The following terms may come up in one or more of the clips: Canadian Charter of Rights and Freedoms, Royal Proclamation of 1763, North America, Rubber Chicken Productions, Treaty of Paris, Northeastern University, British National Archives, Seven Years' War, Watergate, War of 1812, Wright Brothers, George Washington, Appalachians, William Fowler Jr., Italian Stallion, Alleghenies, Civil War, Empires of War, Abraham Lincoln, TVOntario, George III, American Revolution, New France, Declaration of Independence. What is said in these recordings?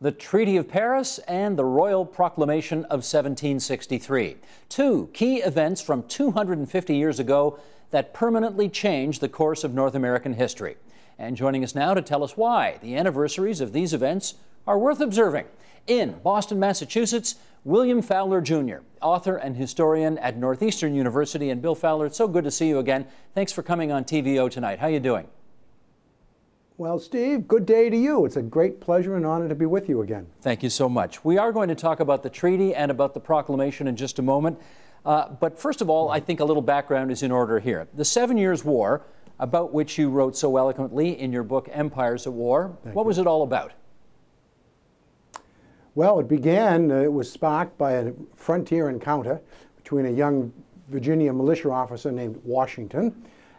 the Treaty of Paris and the Royal Proclamation of 1763. Two key events from 250 years ago that permanently changed the course of North American history. And joining us now to tell us why the anniversaries of these events are worth observing. In Boston, Massachusetts, William Fowler Jr., author and historian at Northeastern University. And Bill Fowler, it's so good to see you again. Thanks for coming on TVO tonight. How are you doing? Well, Steve, good day to you. It's a great pleasure and honor to be with you again. Thank you so much. We are going to talk about the treaty and about the proclamation in just a moment. But first of all, I think a little background is in order here. The 7 Years' War, about which you wrote so eloquently in your book, Empires of War. What was it all about? Well, it began, it was sparked by a frontier encounter between a young Virginia militia officer named Washington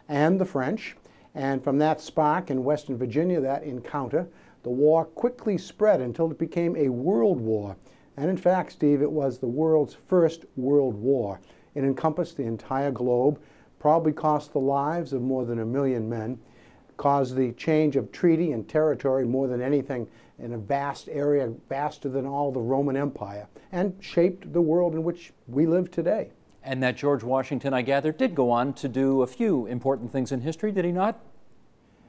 and the French. And from that spark in Western Virginia, that encounter, the war quickly spread until it became a world war. And in fact, Steve, it was the world's first world war. It encompassed the entire globe, probably cost the lives of more than 1 million men, caused the change of treaty and territory more than anything in a vast area, vaster than all the Roman Empire, and shaped the world in which we live today. And that George Washington, I gather, did go on to do a few important things in history, did he not?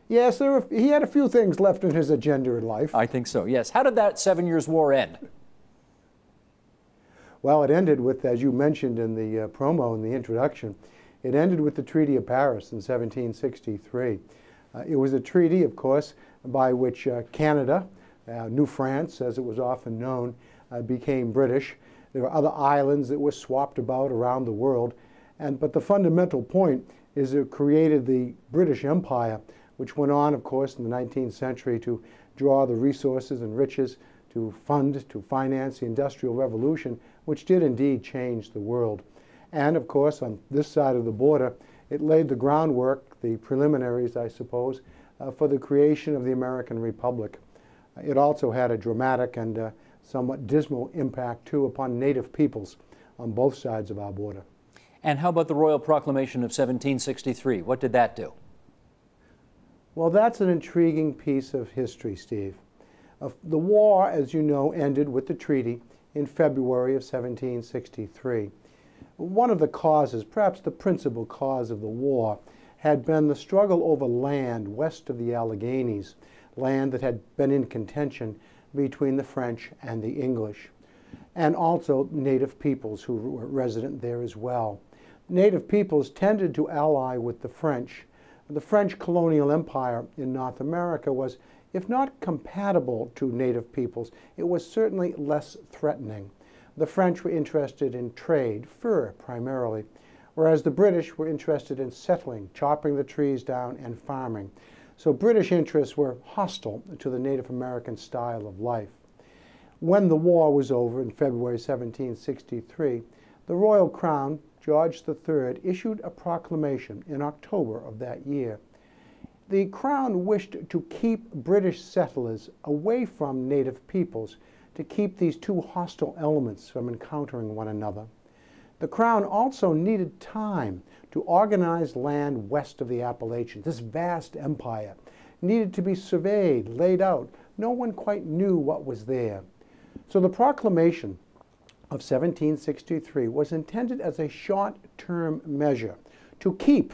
Yes, he had a few things left in his agenda in life. I think so, yes. How did that 7 Years' War end? Well, it ended with, as you mentioned in the promo, in the introduction, it ended with the Treaty of Paris in 1763. It was a treaty, of course, by which Canada, New France, as it was often known, became British. There were other islands that were swapped about around the world. But the fundamental point is it created the British Empire, which went on, of course, in the 19th century to draw the resources and riches to fund, to finance the Industrial Revolution, which did indeed change the world. And, of course, on this side of the border, it laid the groundwork, the preliminaries, I suppose, for the creation of the American Republic. It also had a dramatic and somewhat dismal impact, too, upon native peoples on both sides of our border. And how about the Royal Proclamation of 1763? What did that do? Well, that's an intriguing piece of history, Steve. The war, as you know, ended with the treaty in February of 1763. One of the causes, perhaps the principal cause of the war, had been the struggle over land west of the Alleghenies, land that had been in contention between the French and the English, and also native peoples who were resident there as well. Native peoples tended to ally with the French. The French colonial empire in North America was, if not compatible to native peoples, it was certainly less threatening. The French were interested in trade, fur primarily, whereas the British were interested in settling, chopping the trees down, and farming. So British interests were hostile to the Native American style of life. When the war was over in February 1763, the Royal Crown, George III, issued a proclamation in October of that year. The Crown wished to keep British settlers away from native peoples, to keep these two hostile elements from encountering one another. The Crown also needed time to organize land west of the Appalachians. This vast empire needed to be surveyed, laid out. No one quite knew what was there. So the proclamation of 1763 was intended as a short-term measure to keep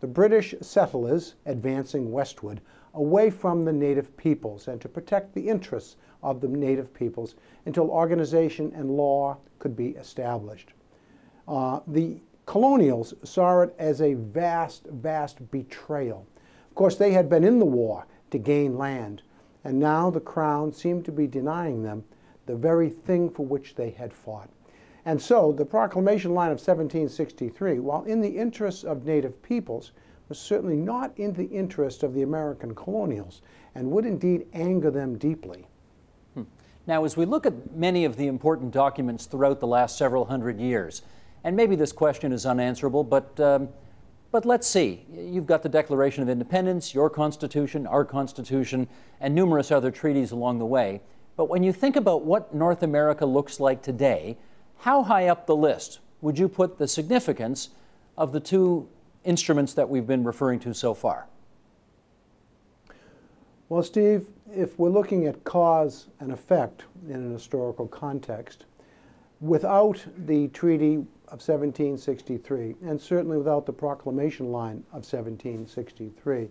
the British settlers advancing westward away from the native peoples and to protect the interests of the native peoples until organization and law could be established. The colonials saw it as a vast, vast betrayal. Of course, they had been in the war to gain land, and now the Crown seemed to be denying them the very thing for which they had fought. And so the proclamation line of 1763, while in the interests of native peoples, was certainly not in the interest of the American colonials and would indeed anger them deeply. Now, as we look at many of the important documents throughout the last several hundred years, and maybe this question is unanswerable, but let's see. You've got the Declaration of Independence, your Constitution, our Constitution, and numerous other treaties along the way. But when you think about what North America looks like today, how high up the list would you put the significance of the two instruments that we've been referring to so far? Well, Steve, if we're looking at cause and effect in an historical context, without the Treaty of 1763, and certainly without the proclamation line of 1763,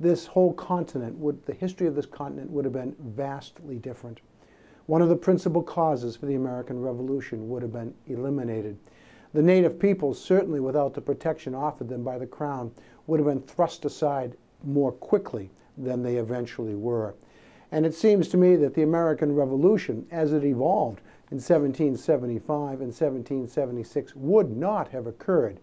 this whole continent would, the history of this continent would have been vastly different. One of the principal causes for the American Revolution would have been eliminated. The native peoples, certainly without the protection offered them by the Crown, would have been thrust aside more quickly than they eventually were. And it seems to me that the American Revolution, as it evolved in 1775 and 1776, would not have occurred.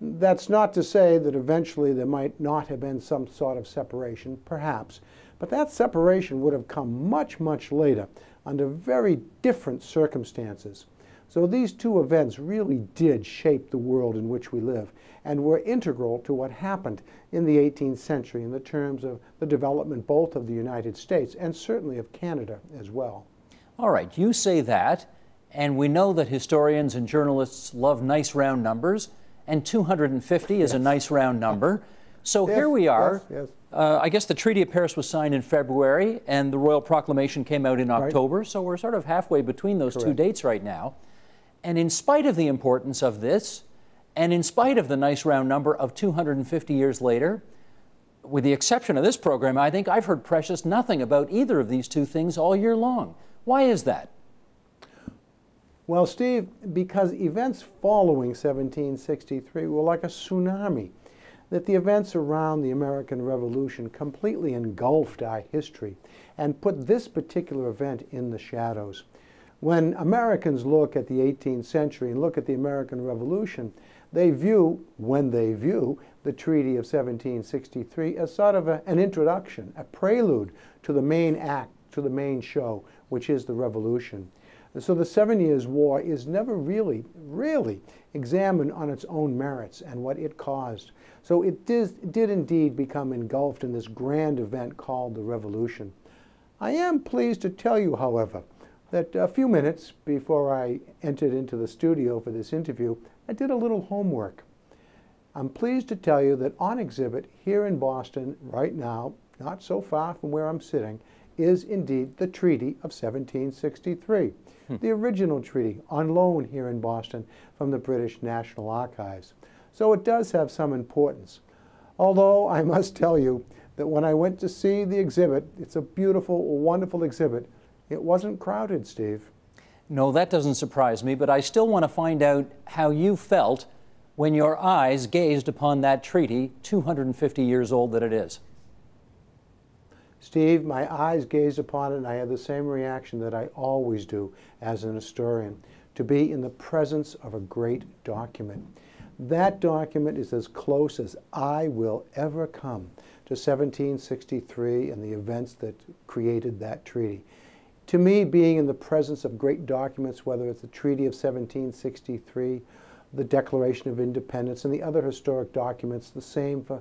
That's not to say that eventually there might not have been some sort of separation, perhaps, but that separation would have come much, much later under very different circumstances. So these two events really did shape the world in which we live and were integral to what happened in the 18th century in the terms of the development both of the United States and certainly of Canada as well. All right, you say that, and we know that historians and journalists love nice round numbers, and 250 yes. is a nice round number. So yes, here we are. Yes, yes. I guess the Treaty of Paris was signed in February, and the Royal Proclamation came out in October, right. So we're sort of halfway between those Correct. Two dates right now. And in spite of the importance of this, and in spite of the nice round number of 250 years later, with the exception of this program, I think I've heard precious nothing about either of these two things all year long. Why is that? Well, Steve, because events following 1763 were like a tsunami, that the events around the American Revolution completely engulfed our history and put this particular event in the shadows. When Americans look at the 18th century and look at the American Revolution, they view, when they view, the Treaty of 1763 as sort of an introduction, a prelude to the main act, to the main show, which is the Revolution. And so the 7 Years' War is never really examined on its own merits and what it caused. So it did indeed become engulfed in this grand event called the Revolution. I am pleased to tell you, however, that a few minutes before I entered into the studio for this interview, I did a little homework. I'm pleased to tell you that on exhibit here in Boston right now, not so far from where I'm sitting, is indeed the Treaty of 1763, the original treaty on loan here in Boston from the British National Archives. So it does have some importance. Although I must tell you that when I went to see the exhibit, it's a beautiful, wonderful exhibit, it wasn't crowded, Steve. No, that doesn't surprise me, but I still want to find out how you felt when your eyes gazed upon that treaty, 250 years old that it is. Steve, my eyes gazed upon it, and I had the same reaction that I always do as an historian, to be in the presence of a great document. That document is as close as I will ever come to 1763 and the events that created that treaty. To me, being in the presence of great documents, whether it's the Treaty of 1763, the Declaration of Independence, and the other historic documents, the same for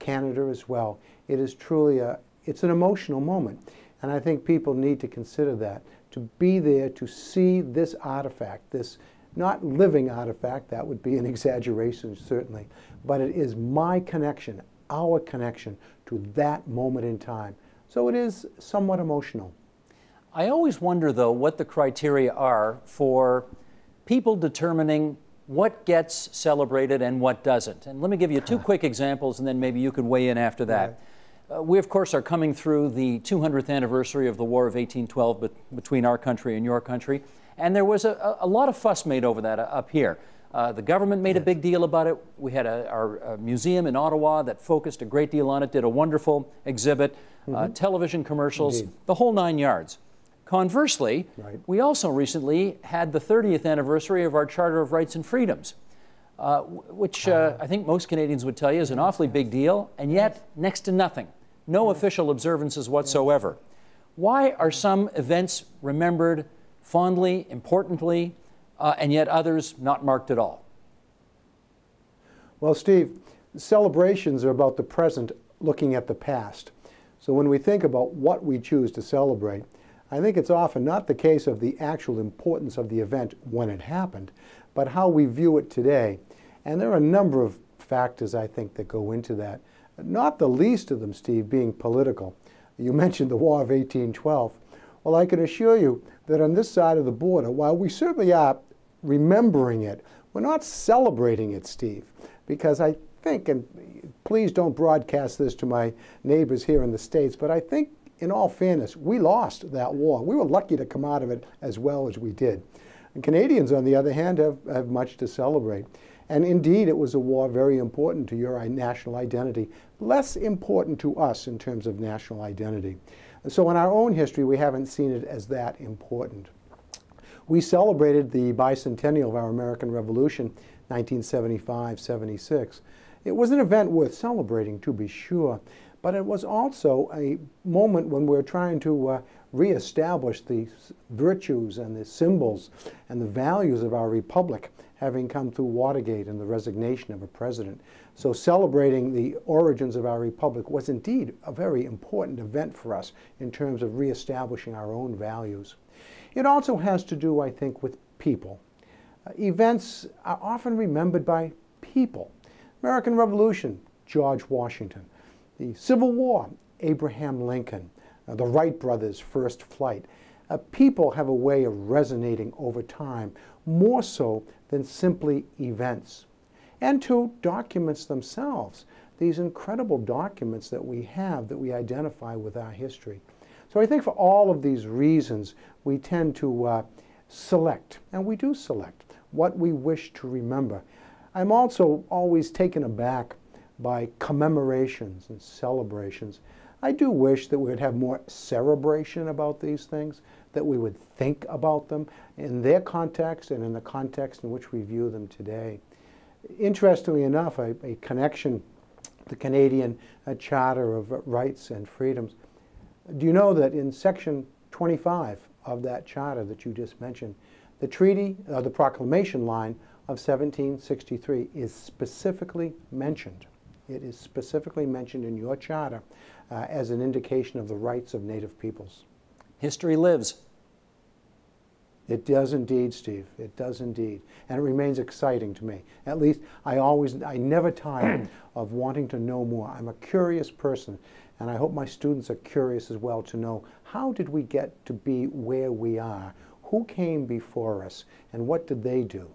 Canada as well, it is truly it's an emotional moment. And I think people need to consider that, to be there to see this artifact, this not living artifact, that would be an exaggeration certainly, but it is my connection, our connection to that moment in time. So it is somewhat emotional. I always wonder, though, what the criteria are for people determining what gets celebrated and what doesn't. And let me give you two quick examples, and then maybe you could weigh in after that. Right. We, of course, are coming through the 200th anniversary of the War of 1812 between our country and your country. And there was a lot of fuss made over that up here. The government made a big deal about it. We had our museum in Ottawa that focused a great deal on it, did a wonderful exhibit, television commercials, the whole 9 yards. Conversely, we also recently had the 30th anniversary of our Charter of Rights and Freedoms, which I think most Canadians would tell you is an awfully big deal, and yet next to nothing. No official observances whatsoever. Why are some events remembered fondly, importantly, and yet others not marked at all? Well, Steve, celebrations are about the present looking at the past. So when we think about what we choose to celebrate, I think it's often not the case of the actual importance of the event when it happened, but how we view it today. And there are a number of factors, I think, that go into that. Not the least of them, Steve, being political. You mentioned the War of 1812. Well, I can assure you that on this side of the border, while we certainly are remembering it, we're not celebrating it, Steve, because I think, and please don't broadcast this to my neighbors here in the States, but I think, in all fairness, we lost that war. We were lucky to come out of it as well as we did. And Canadians, on the other hand, have much to celebrate. And indeed, it was a war very important to your national identity, less important to us in terms of national identity. And so in our own history, we haven't seen it as that important. We celebrated the bicentennial of our American Revolution, 1975-76. It was an event worth celebrating, to be sure, but it was also a moment when we're trying to reestablish the virtues and the symbols and the values of our republic, having come through Watergate and the resignation of a president. So celebrating the origins of our republic was indeed a very important event for us in terms of reestablishing our own values. It also has to do, I think, with people. Events are often remembered by people. American Revolution, George Washington. The Civil War, Abraham Lincoln. The Wright Brothers' first flight. People have a way of resonating over time, more so than simply events. And to documents themselves, these incredible documents that we have that we identify with our history. So I think for all of these reasons, we tend to select, and we do select, what we wish to remember. I'm also always taken aback by commemorations and celebrations. I do wish that we would have more cerebration about these things, that we would think about them in their context and in the context in which we view them today. Interestingly enough, a connection to the Canadian Charter of Rights and Freedoms. Do you know that in Section 25 of that charter that you just mentioned, the treaty, the proclamation line of 1763 is specifically mentioned. It is specifically mentioned in your charter as an indication of the rights of Native peoples. History lives. It does indeed, Steve. It does indeed. And it remains exciting to me. At least I never tire of wanting to know more. I'm a curious person, and I hope my students are curious as well to know, how did we get to be where we are? Who came before us, and what did they do?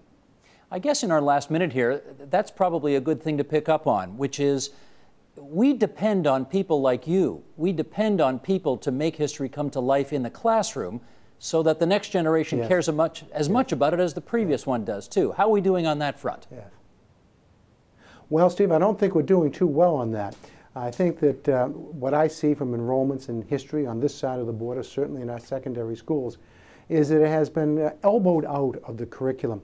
I guess in our last minute here, that's probably a good thing to pick up on, which is we depend on people like you. We depend on people to make history come to life in the classroom so that the next generation yes. cares as much about it as the previous yes. one does, too. How are we doing on that front? Yes. Well, Steve, I don't think we're doing too well on that. I think that what I see from enrollments in history on this side of the border, certainly in our secondary schools, is that it has been elbowed out of the curriculum.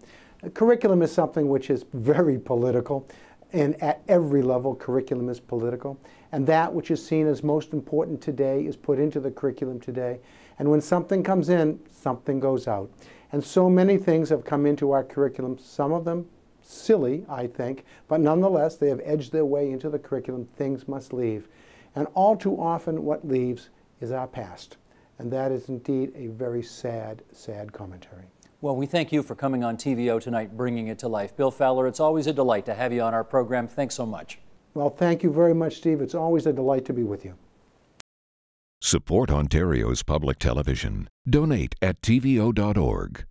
Curriculum is something which is very political, and at every level, curriculum is political. And that which is seen as most important today is put into the curriculum today. And when something comes in, something goes out. And so many things have come into our curriculum, some of them silly, I think, but nonetheless, they have edged their way into the curriculum. Things must leave. And all too often, what leaves is our past. And that is indeed a very sad, sad commentary. Well, we thank you for coming on TVO tonight, bringing it to life. Bill Fowler, it's always a delight to have you on our program. Thanks so much. Well, thank you very much, Steve. It's always a delight to be with you. Support Ontario's public television. Donate at tvo.org.